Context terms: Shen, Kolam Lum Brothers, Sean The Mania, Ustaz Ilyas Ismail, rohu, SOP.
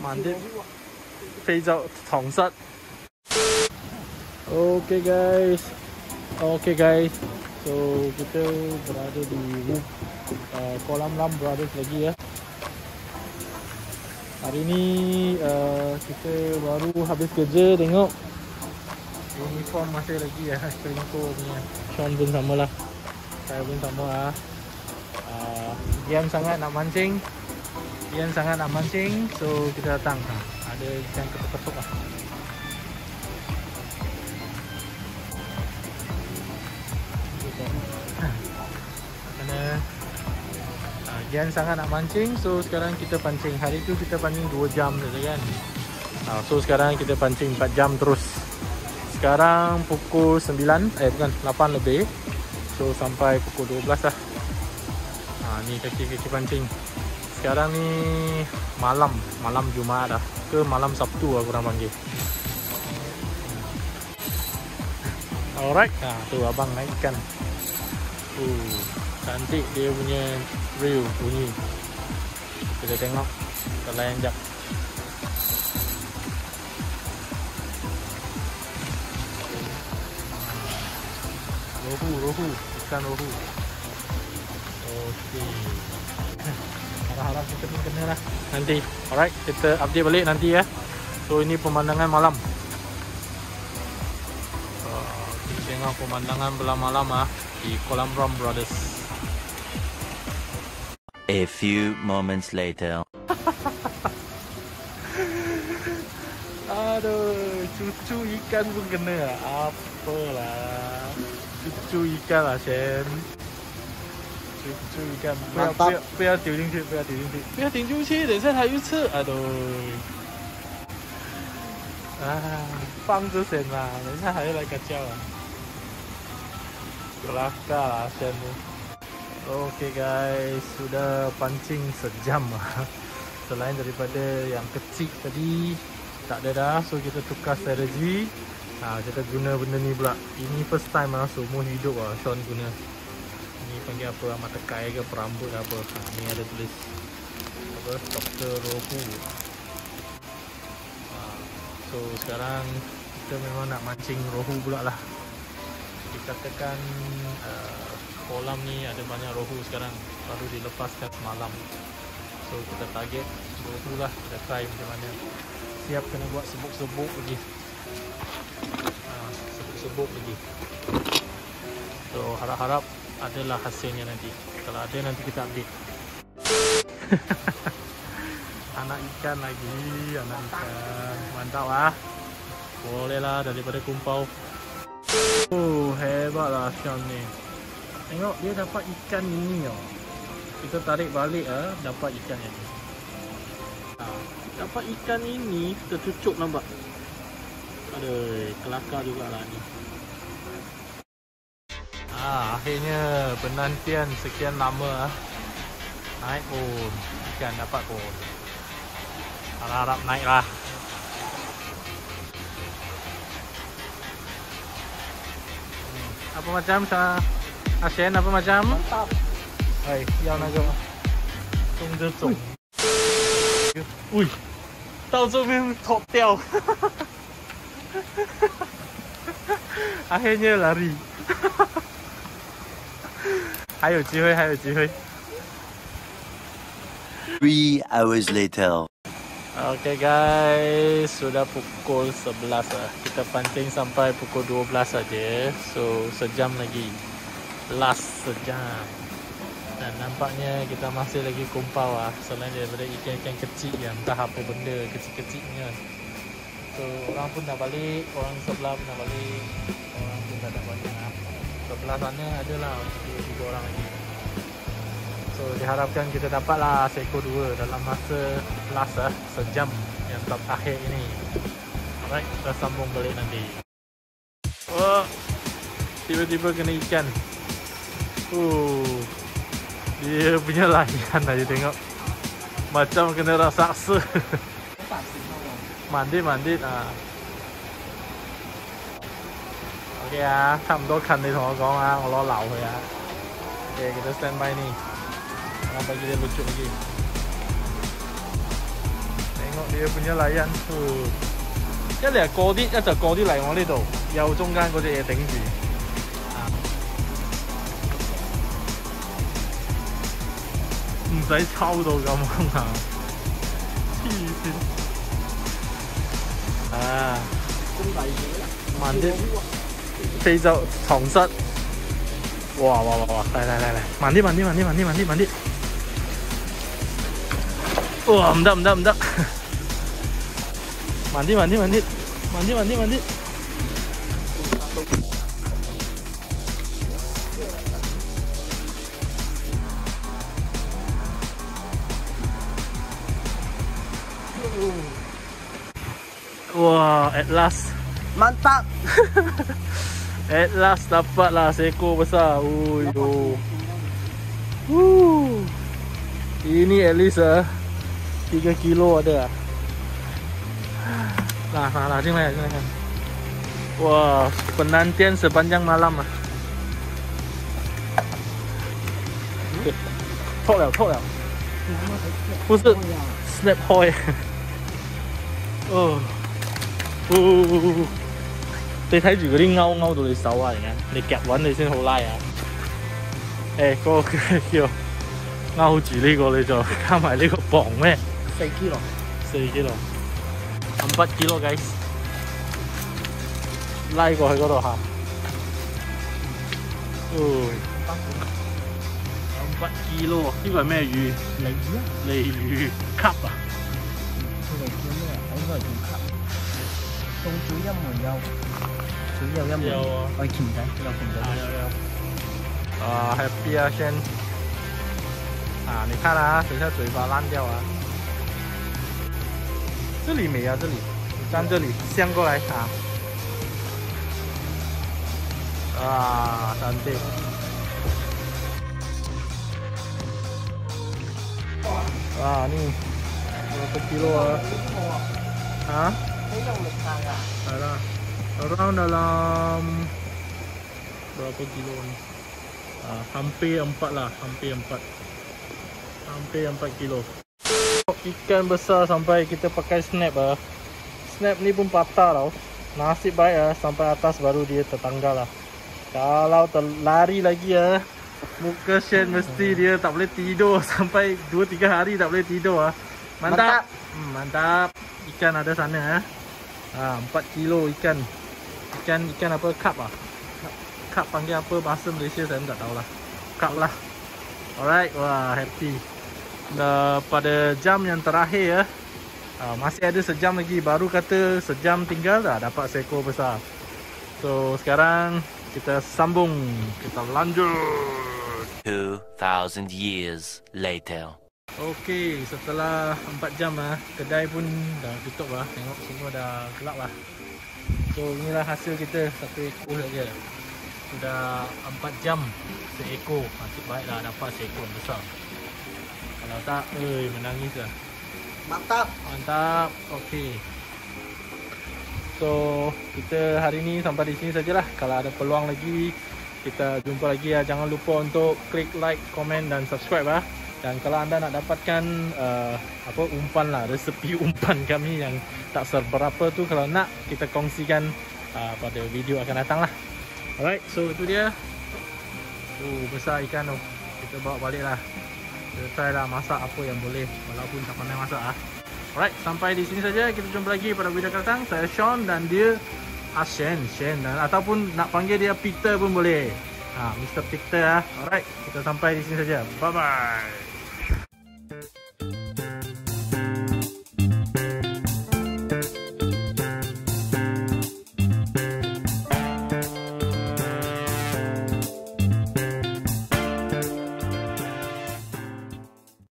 慢啲，非洲塘虱。Okay guys, so kita berada di Kolam Lum Brothers lagi ya. Hari ini kita baru habis kerja, tengok uniform masih lagi ya, Sean punya. Sean pun sama lah, saya pun sama lah. Diam sangat nak mancing, so kita datang. Ada yang ketuk-ketuk lah. Diam sangat nak mancing, so sekarang kita pancing. Hari tu kita pancing 2 jam saja kan. So sekarang kita pancing 4 jam terus. Sekarang pukul 8 lebih. So sampai pukul 12 lah. Ni kaki-kaki pancing. Sekarang ni malam Jumaat dah ke malam Sabtu lah korang panggil. Alright, tu abang naik ikan. Cantik dia punya reel bunyi. Kita tengok, kita layan jap. Rohu, ikan rohu. Okey. Harap-harap kita pun kena lah nanti. Alright, kita update balik nanti ya. So ini pemandangan malam. Kita tengok pemandangan belah malam ah di Kolam Lum Brothers. A few moments later. Aduh, cucu ikan pun kena. Apalah, cucu ikan lah Shen. Cucu ikan.不要丢进去， 等一下它又吃。Aduh. 放着先啦，等一下还要来个叫啊。Kelakar lah Shen tu. Okay guys, sudah pancing sejam lah. Selain daripada yang kecil tadi tak ada dah, so kita tukar strategi. Kita guna benda ni pula. Ini first time lah seumur hidup lah Sean guna. Ini panggil apa lah, matekai ke, perambut ke apa. Ni ada tulis apa, Dr. Rohu. So sekarang kita memang nak mancing rohu pula lah. Dikatakan kolam ni ada banyak rohu sekarang, baru dilepaskan semalam. So kita target rohu lah, kita try macam mana. Siap kena buat sebuk-sebuk lagi. So harap-harap adalah hasilnya nanti. Kalau ada nanti kita update. Anak ikan lagi, anak ikan. Mantap lah. Boleh lah daripada kumpau. Oh, hebat lah Sean ni. Tengok dia dapat ikan ini tau. Kita tarik balik ah, dapat ikan yang ni. Dapat ikan ini tercucuk nampak. Aduh, kelakar jugalah ni. Akhirnya penantian sekian lama ah. Naik pun, ikan dapat pun. Harap-harap naiklah. Apa macam sah? Shen apa macam? Mantap. Hai, yang nak apa? Tung de zong. Ui. Dao zhou mian top diao. Akhirnya lari. 还有机会。 3 hours later. Okay guys, sudah pukul 11 lah. Kita pancing sampai pukul 12 saja. So, sejam lagi. Last sejam. Dan nampaknya kita masih lagi kumpau lah, selain daripada ikan-ikan kecil yang entah apa benda kecil-kecilnya. So orang pun dah balik, orang sebelah pun dah balik. Orang pun dah banyak lah. Sebelah sana adalah 2 orang lagi. So diharapkan kita dapat lah seekor 2 dalam masa last lah, sejam yang terakhir ini. Alright, kita sambung balik nanti. Oh, tiba-tiba kena ikan. Dia punya layan aja tengok. Macam kena raksasa. Mandit. Okay ah, 差不多看你同我講啊, 我攞流佢啊. Okay, kita standby ni. Nampak dia lucu lagi. 你要換咗禮欣褲。一嚟過啲，一就過啲嚟我呢度，右中間嗰隻嘢頂住。唔使抽到咁啊！黐線啊！慢啲，四就藏室。哇！嚟，慢啲！哇！唔得，慢啲！哇！ At last， mantap， At last dapatlah seekor besar. Ini at least 3 kilo ada. Nah, sini kan. Wah, penantian sepanjang malam ah. Tok liao. 不是 snap hoi。哦。你睇住嗰啲勾到你手啊，而家你夾穩你先好拉啊。誒，嗰個叫勾住呢個，你就加埋呢個磅咩？ 4 kilo 4 kilo 計，拉過去嗰度嚇。5 kilo， 呢個係咩魚？鯉魚級啊！佢哋叫咩啊？應該係叫級。仲少一門有，少有一門。有啊！我鉗仔，有鉗仔。有。啊 ，happy 啊 ，Shen！ 啊，你看啊，等下嘴巴爛掉啊！这里没啊，这里，站这里，向过来卡。啊，3D。啊，你，我几多啊？啊？Ada around dalam berapa kilo ni? Hampir 4 kilo. Ikan besar sampai kita pakai snap ah. Snap ni pun patah tau. Nasib baik ah sampai atas baru dia tertanggal lah. Kalau terlari lagi ah, muka Shen mesti dia tak boleh tidur sampai 2-3 hari tak boleh tidur ah. Mantap. Ikan ada sana ah. 4 kilo ikan apa cup ah? Cup panggil apa bahasa Malaysia saya tak tahu lah. Cup lah. Alright, wah happy. Pada jam yang terakhir ya. Masih ada sejam lagi, baru kata sejam tinggal dah dapat seekor besar. So sekarang kita sambung, kita lanjut. 2000 years later. Okey, setelah 4 jam lah, kedai pun dah tutup lah. Tengok semua dah gelap lah. So, inilah hasil kita. Satu ekor saja. Sudah 4 jam seekor. Nasib baik lah dapat seekor besar. Kalau tak, menangis lah. Mantap. Okey. So, kita hari ni sampai di sini sajalah. Kalau ada peluang lagi, kita jumpa lagi lah. Jangan lupa untuk klik like, komen dan subscribe lah. Dan kalau anda nak dapatkan umpan lah, resepi umpan kami yang tak seberapa tu, kalau nak kita kongsikan pada video akan datang lah. Alright, so itu dia. Besar ikan tu. Kita bawa balik lah. Kita try lah masak apa yang boleh, walaupun tak pandai masak lah. Alright, sampai di sini saja. Kita jumpa lagi pada video akan datang. Saya Sean dan dia Shen dan ataupun nak panggil dia Peter pun boleh. Mr. Peter lah. Alright, kita sampai di sini saja. Bye-bye.